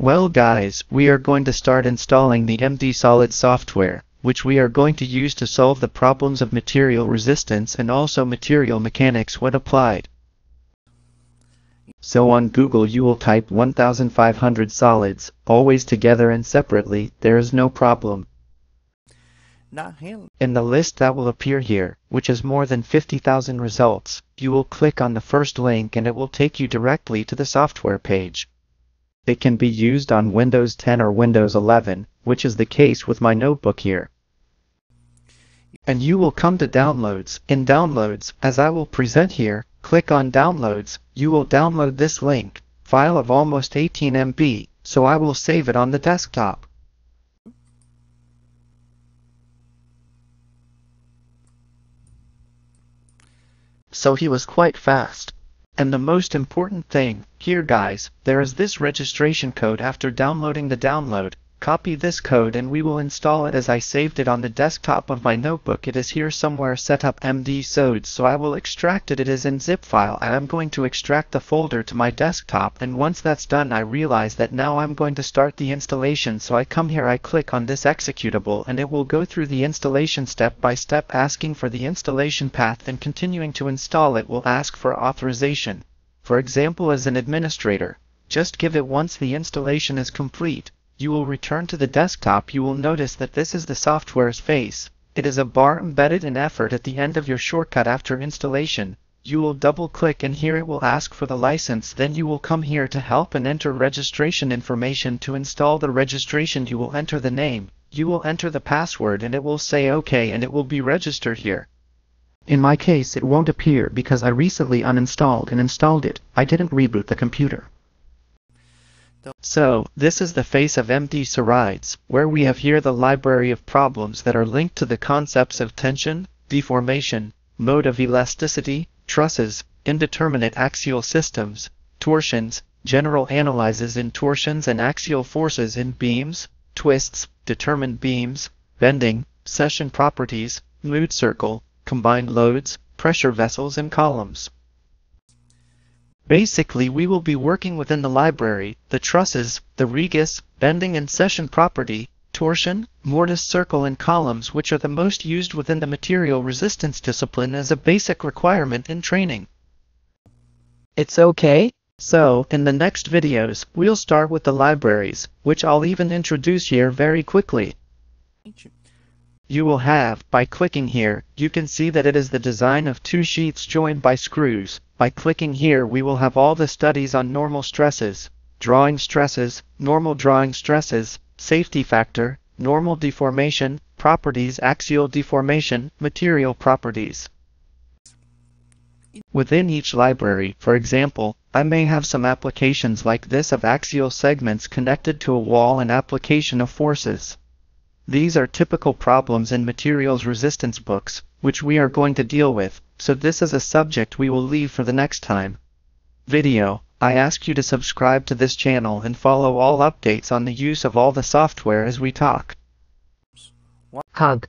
Well guys, we are going to start installing the MDSolids software, which we are going to use to solve the problems of material resistance and also material mechanics when applied. So on Google you will type 1500 solids, always together and separately, there is no problem. In the list that will appear here, which is more than 50,000 results, you will click on the first link and it will take you directly to the software page. It can be used on Windows 10 or Windows 11, which is the case with my notebook here. And you will come to Downloads. In Downloads, as I will present here, click on Downloads. You will download this link, file of almost 18 MB, so I will save it on the desktop. So he was quite fast. And the most important thing, here guys, there is this registration code after downloading the download. Copy this code and we will install it as I saved it on the desktop of my notebook. It is here somewhere, set up MDSolids, so I will extract it. It is in zip file and I'm going to extract the folder to my desktop, and once that's done I realize that now I'm going to start the installation. So I come here, I click on this executable and it will go through the installation step by step, asking for the installation path and continuing to install. It will ask for authorization. For example, as an administrator, just give it. Once the installation is complete, you will return to the desktop. You will notice that this is the software's face. It is a bar embedded in effort at the end of your shortcut after installation. You will double click and here it will ask for the license. Then you will come here to help and enter registration information to install the registration. You will enter the name, you will enter the password, and it will say OK and it will be registered here. In my case it won't appear because I recently uninstalled and installed it. I didn't reboot the computer. So, this is the face of MDSolids, where we have here the library of problems that are linked to the concepts of tension, deformation, mode of elasticity, trusses, indeterminate axial systems, torsions, general analyses in torsions and axial forces in beams, twists, determined beams, bending, section properties, mood circle, combined loads, pressure vessels and columns. Basically, we will be working within the library, the trusses, the regus, bending and section property, torsion, mortise circle and columns, which are the most used within the material resistance discipline as a basic requirement in training. It's okay? So, in the next videos, we'll start with the libraries, which I'll even introduce here very quickly. You will have, by clicking here, you can see that it is the design of two sheets joined by screws. By clicking here we will have all the studies on normal stresses, drawing stresses, normal drawing stresses, safety factor, normal deformation, properties, axial deformation, material properties. Within each library, for example, I may have some applications like this of axial segments connected to a wall and application of forces. These are typical problems in materials resistance books, which we are going to deal with, so this is a subject we will leave for the next time. Video, I ask you to subscribe to this channel and follow all updates on the use of all the software as we talk. Hug.